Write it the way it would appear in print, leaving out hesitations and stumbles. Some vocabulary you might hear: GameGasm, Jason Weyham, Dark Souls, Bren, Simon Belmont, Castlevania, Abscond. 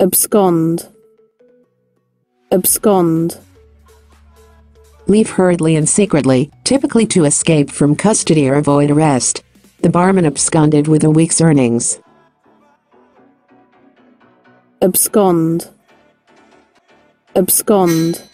abscond, abscond. Leave hurriedly and secretly, typically to escape from custody or avoid arrest. The barman absconded with a week's earnings. Abscond, abscond.